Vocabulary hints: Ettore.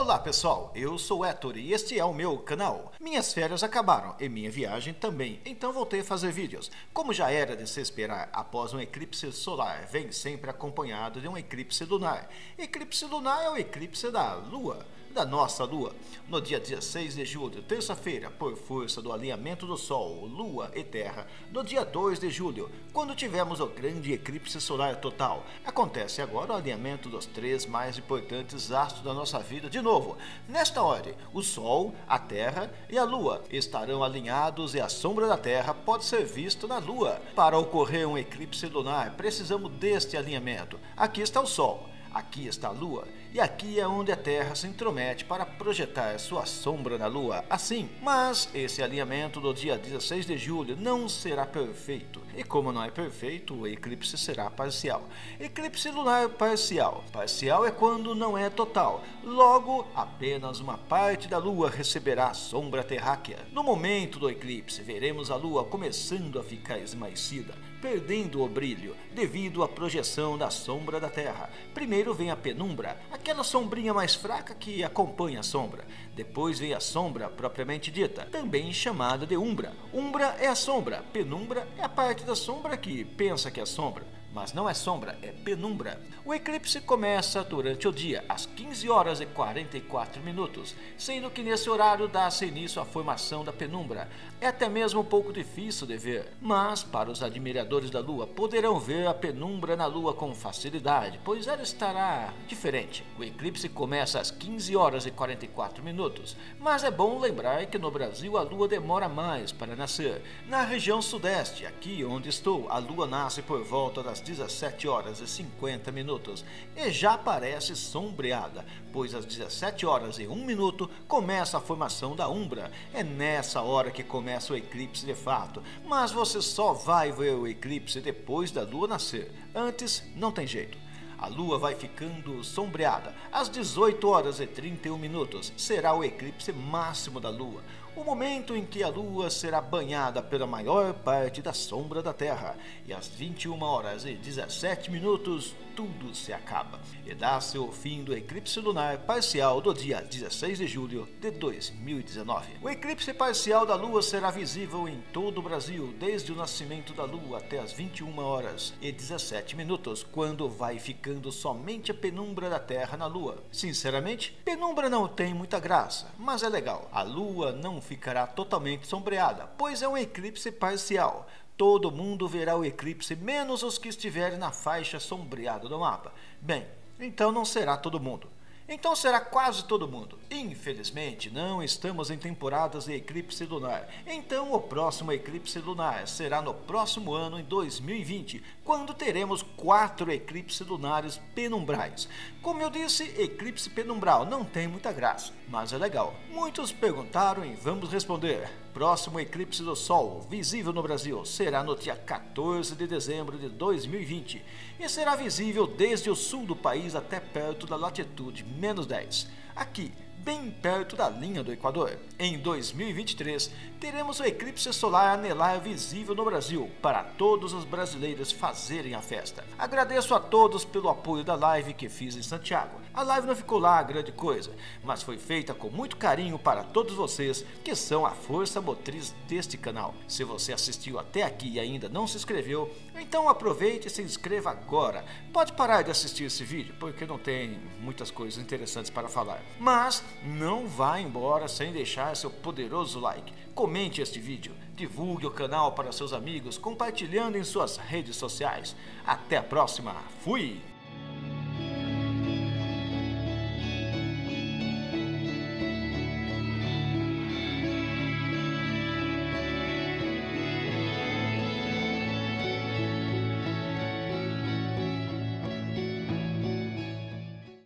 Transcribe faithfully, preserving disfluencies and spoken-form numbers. Olá pessoal, eu sou Ettore e este é o meu canal. Minhas férias acabaram e minha viagem também, então voltei a fazer vídeos. Como já era de se esperar, após um eclipse solar, vem sempre acompanhado de um eclipse lunar. Eclipse lunar é o eclipse da Lua, da nossa Lua. No dia dezesseis de julho, terça-feira, por força do alinhamento do Sol, Lua e Terra, no dia dois de julho, quando tivemos o grande eclipse solar total. Acontece agora o alinhamento dos três mais importantes astros da nossa vida de novo. Nesta ordem, o Sol, a Terra e a Lua estarão alinhados e a sombra da Terra pode ser vista na Lua. Para ocorrer um eclipse lunar, precisamos deste alinhamento. Aqui está o Sol. Aqui está a Lua, e aqui é onde a Terra se intromete para projetar sua sombra na Lua, assim. Mas esse alinhamento do dia dezesseis de julho não será perfeito. E como não é perfeito, o eclipse será parcial. Eclipse lunar parcial. Parcial é quando não é total. Logo, apenas uma parte da Lua receberá a sombra terráquea. No momento do eclipse, veremos a Lua começando a ficar esmaecida, perdendo o brilho, devido à projeção da sombra da Terra. Primeiro vem a penumbra, aquela sombrinha mais fraca que acompanha a sombra. Depois vem a sombra propriamente dita, também chamada de umbra. Umbra é a sombra, penumbra é a parte da sombra que pensa que é sombra. Mas não é sombra, é penumbra. O eclipse começa durante o dia, às quinze horas e quarenta e quatro minutos, sendo que nesse horário dá-se início à formação da penumbra. É até mesmo um pouco difícil de ver, mas para os admiradores da Lua poderão ver a penumbra na Lua com facilidade, pois ela estará diferente. O eclipse começa às quinze horas e quarenta e quatro minutos, mas é bom lembrar que no Brasil a Lua demora mais para nascer. Na região sudeste, aqui onde estou, a Lua nasce por volta das dezessete horas e cinquenta minutos e já parece sombreada, pois às dezessete horas e um minuto começa a formação da umbra. É nessa hora que começa o eclipse de fato, mas você só vai ver o eclipse depois da Lua nascer. Antes não tem jeito. A Lua vai ficando sombreada. Às dezoito horas e trinta e um minutos será o eclipse máximo da Lua, o momento em que a Lua será banhada pela maior parte da sombra da Terra. E às vinte e uma horas e dezessete minutos tudo se acaba e dá-se o fim do eclipse lunar parcial do dia dezesseis de julho de dois mil e dezenove. O eclipse parcial da Lua será visível em todo o Brasil, desde o nascimento da Lua até às vinte e uma horas e dezessete minutos, quando vai ficando somente a penumbra da Terra na Lua. Sinceramente, penumbra não tem muita graça, mas é legal. A Lua não ficará totalmente sombreada, pois é um eclipse parcial. Todo mundo verá o eclipse, menos os que estiverem na faixa sombreada do mapa. Bem, então não será todo mundo. Então será quase todo mundo. Infelizmente, não estamos em temporadas de eclipse lunar. Então o próximo eclipse lunar será no próximo ano, em dois mil e vinte, quando teremos quatro eclipses lunares penumbrais. Como eu disse, eclipse penumbral não tem muita graça, mas é legal. Muitos perguntaram e vamos responder. Próximo eclipse do Sol, visível no Brasil, será no dia quatorze de dezembro de dois mil e vinte e será visível desde o sul do país até perto da latitude menos dez, aqui, bem perto da linha do Equador. Em dois mil e vinte e três, teremos o eclipse solar anelar visível no Brasil, para todos os brasileiros fazerem a festa. Agradeço a todos pelo apoio da live que fiz em Santiago. A live não ficou lá grande coisa, mas foi feita com muito carinho para todos vocês que são a força motriz deste canal. Se você assistiu até aqui e ainda não se inscreveu, então aproveite e se inscreva agora. Pode parar de assistir esse vídeo, porque não tem muitas coisas interessantes para falar. Mas não vá embora sem deixar seu poderoso like. Comente este vídeo, divulgue o canal para seus amigos, compartilhando em suas redes sociais. Até a próxima. Fui!